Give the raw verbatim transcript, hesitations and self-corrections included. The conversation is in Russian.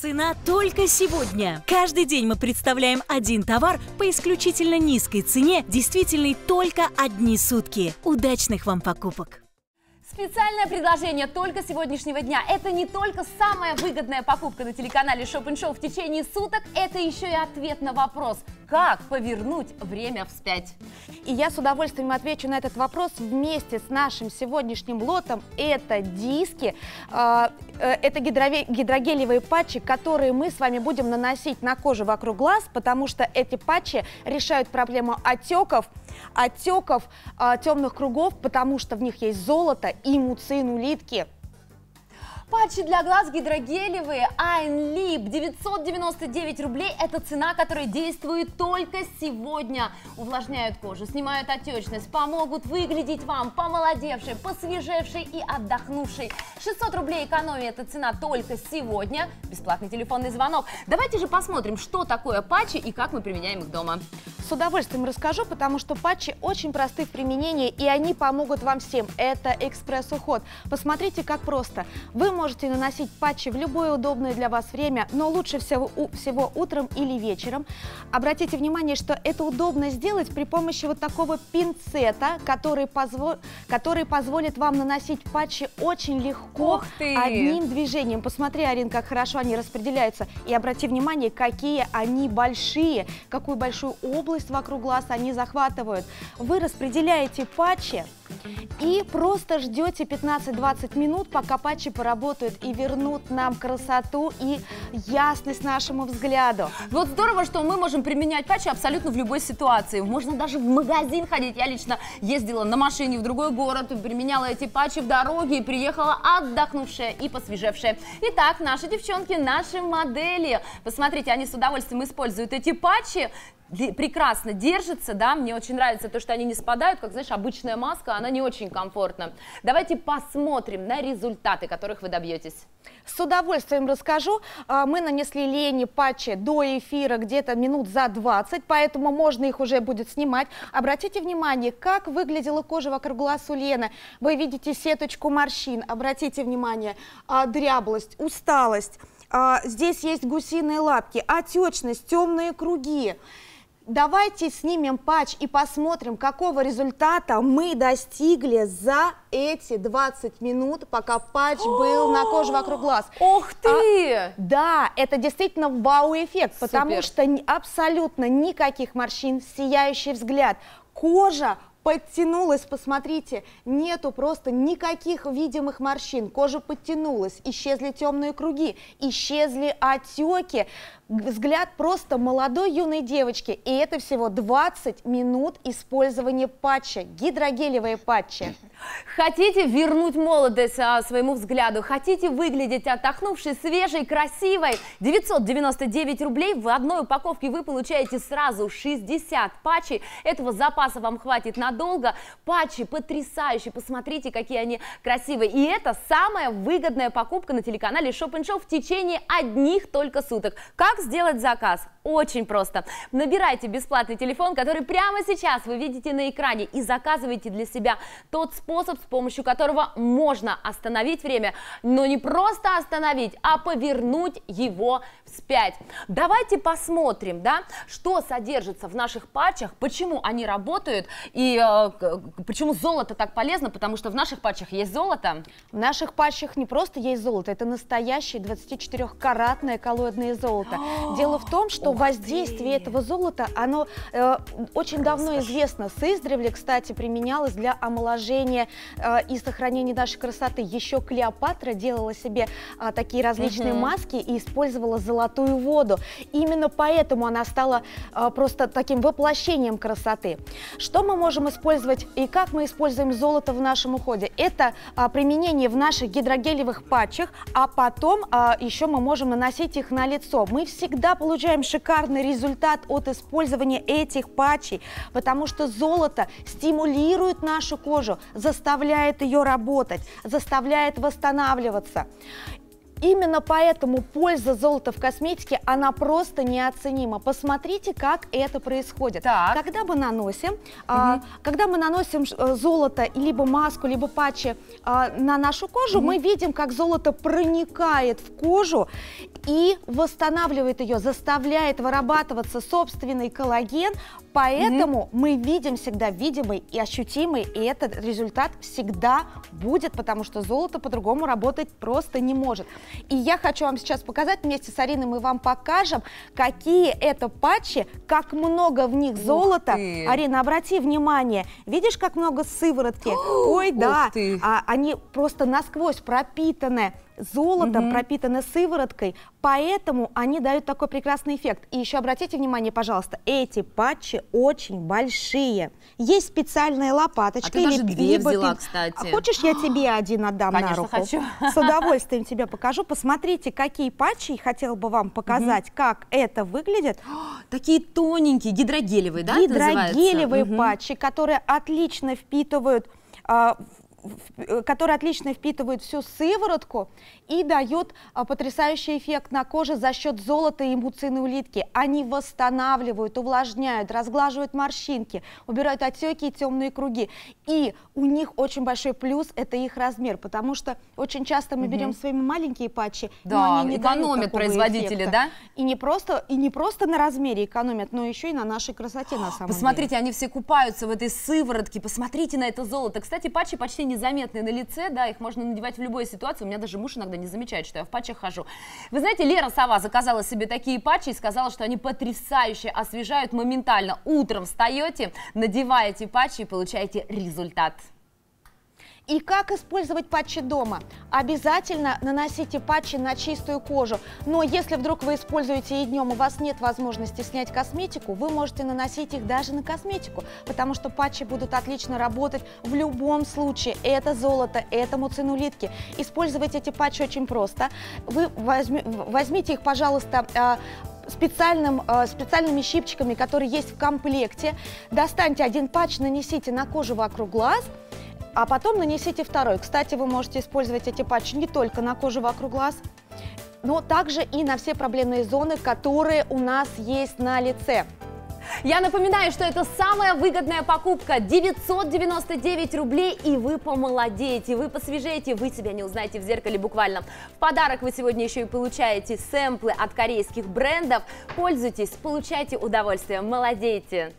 Цена только сегодня. Каждый день мы представляем один товар по исключительно низкой цене, действительной только одни сутки. Удачных вам покупок! Специальное предложение только сегодняшнего дня. Это не только самая выгодная покупка на телеканале Shop and Show в течение суток, это еще и ответ на вопрос, как повернуть время вспять. И я с удовольствием отвечу на этот вопрос вместе с нашим сегодняшним лотом. Это диски, это гидрогелевые патчи, которые мы с вами будем наносить на кожу вокруг глаз, потому что эти патчи решают проблему отеков, отеков темных кругов, потому что в них есть золото и муцин улитки. Патчи для глаз гидрогелевые Eye Lip. девятьсот девяносто девять рублей – это цена, которая действует только сегодня. Увлажняют кожу, снимают отечность, помогут выглядеть вам помолодевшей, посвежевшей и отдохнувшей. шестьсот рублей экономия – это цена только сегодня. Бесплатный телефонный звонок. Давайте же посмотрим, что такое патчи и как мы применяем их дома. С удовольствием расскажу, потому что патчи очень просты в применении, и они помогут вам всем. Это экспресс-уход. Посмотрите, как просто. Вы можете наносить патчи в любое удобное для вас время, но лучше всего, всего утром или вечером. Обратите внимание, что это удобно сделать при помощи вот такого пинцета, который, позво... который позволит вам наносить патчи очень легко одним движением. Посмотри, Арин, как хорошо они распределяются. И обрати внимание, какие они большие, какую большую область вокруг глаз они захватывают. Вы распределяете патчи и просто ждете пятнадцать-двадцать минут, пока патчи поработают и вернут нам красоту и ясность нашему взгляду. Вот здорово, что мы можем применять патчи абсолютно в любой ситуации. Можно даже в магазин ходить. Я лично ездила на машине в другой город, применяла эти патчи в дороге и приехала отдохнувшая и посвежевшая. Итак, наши девчонки, наши модели. Посмотрите, они с удовольствием используют эти патчи. Прекрасно держится, да, мне очень нравится то, что они не спадают, как, знаешь, обычная маска, она не очень комфортна. Давайте посмотрим на результаты, которых вы добьетесь. С удовольствием расскажу. Мы нанесли Лене патчи до эфира где-то минут за двадцать, поэтому можно их уже будет снимать. Обратите внимание, как выглядела кожа вокруг глаз у Лены. Вы видите сеточку морщин, обратите внимание, дряблость, усталость. Здесь есть гусиные лапки, отечность, темные круги. Давайте снимем патч и посмотрим, какого результата мы достигли за эти двадцать минут, пока патч был на коже вокруг глаз. Ох ты! А, да, это действительно вау-эффект, потому что абсолютно никаких морщин, сияющий взгляд, кожа подтянулась, посмотрите, нету просто никаких видимых морщин, кожа подтянулась, исчезли темные круги, исчезли отеки, взгляд просто молодой юной девочки, и это всего двадцать минут использования патча, гидрогелевые патчи. Хотите вернуть молодость а, своему взгляду, хотите выглядеть отдохнувшей, свежей, красивой, девятьсот девяносто девять рублей, в одной упаковке вы получаете сразу шестьдесят патчей, этого запаса вам хватит на надолго. Патчи потрясающие, посмотрите, какие они красивые. И это самая выгодная покупка на телеканале Shop and Show в течение одних только суток. Как сделать заказ? Очень просто. Набирайте бесплатный телефон, который прямо сейчас вы видите на экране, и заказывайте для себя тот способ, с помощью которого можно остановить время, но не просто остановить, а повернуть его вспять. Давайте посмотрим, да, что содержится в наших патчах, почему они работают и э, почему золото так полезно, потому что в наших патчах есть золото. В наших патчах не просто есть золото, это настоящее двадцатичетырёхкаратное коллоидное золото. О, дело в том, что воздействие ты. этого золота, оно э, очень Раскажи. давно известно. Сыздревле, кстати, применялось для омоложения э, и сохранения нашей красоты. Еще Клеопатра делала себе э, такие различные угу. маски и использовала золотую воду. Именно поэтому она стала э, просто таким воплощением красоты. Что мы можем использовать и как мы используем золото в нашем уходе? Это а, применение в наших гидрогелевых патчах, а потом а, еще мы можем наносить их на лицо. Мы всегда получаем шикарный результат от использования этих патчей, потому что золото стимулирует нашу кожу, заставляет ее работать, заставляет восстанавливаться. Именно поэтому польза золота в косметике, она просто неоценима. Посмотрите, как это происходит. Так. Когда мы наносим, угу. а, когда мы наносим золото, либо маску, либо патчи а, на нашу кожу, угу. мы видим, как золото проникает в кожу и восстанавливает ее, заставляет вырабатываться собственный коллаген. Поэтому угу. мы видим всегда видимый и ощутимый, и этот результат всегда будет, потому что золото по-другому работать просто не может. И я хочу вам сейчас показать, вместе с Ариной мы вам покажем, какие это патчи, как много в них золота. Арина, обрати внимание, видишь, как много сыворотки? Ой, да, а, они просто насквозь пропитаны золотом, угу. пропитаны сывороткой, поэтому они дают такой прекрасный эффект. И еще обратите внимание, пожалуйста, эти патчи очень большие. Есть специальная лопаточка. А ты даже две взяла, кстати. Хочешь, я тебе один отдам на руку? Конечно, хочу. С удовольствием тебе покажу. Посмотрите, какие патчи. Хотела бы вам показать, угу. как это выглядит. Такие тоненькие, гидрогелевые, да? Гидрогелевые угу. патчи, которые отлично впитывают... который отлично впитывает всю сыворотку и дает а, потрясающий эффект на коже за счет золота и муциновой улитки. Они восстанавливают, увлажняют, разглаживают морщинки, убирают отеки и темные круги. И у них очень большой плюс – это их размер, потому что очень часто мы угу. берем свои маленькие патчи, да, но они не экономят производители, эффекта. Да? И не, просто, и не просто на размере экономят, но еще и на нашей красоте на самом Посмотрите, деле. Они все купаются в этой сыворотке, посмотрите на это золото. Кстати, патчи почти не незаметные на лице, да, их можно надевать в любой ситуации. У меня даже муж иногда не замечает, что я в патчах хожу. Вы знаете, Лера Сова заказала себе такие патчи и сказала, что они потрясающе освежают моментально. Утром встаете, надеваете патчи и получаете результат. И как использовать патчи дома? Обязательно наносите патчи на чистую кожу. Но если вдруг вы используете и днем, у вас нет возможности снять косметику, вы можете наносить их даже на косметику, потому что патчи будут отлично работать в любом случае. Это золото, это муцин улитки. Использовать эти патчи очень просто. Вы возьми, возьмите их, пожалуйста, Специальным, э, специальными щипчиками, которые есть в комплекте. Достаньте один патч, нанесите на кожу вокруг глаз, а потом нанесите второй. Кстати, вы можете использовать эти патчи не только на кожу вокруг глаз, но также и на все проблемные зоны, которые у нас есть на лице. Я напоминаю, что это самая выгодная покупка. девятьсот девяносто девять рублей, и вы помолодеете, вы посвежеете, вы себя не узнаете в зеркале буквально. В подарок вы сегодня еще и получаете сэмплы от корейских брендов. Пользуйтесь, получайте удовольствие, молодейте.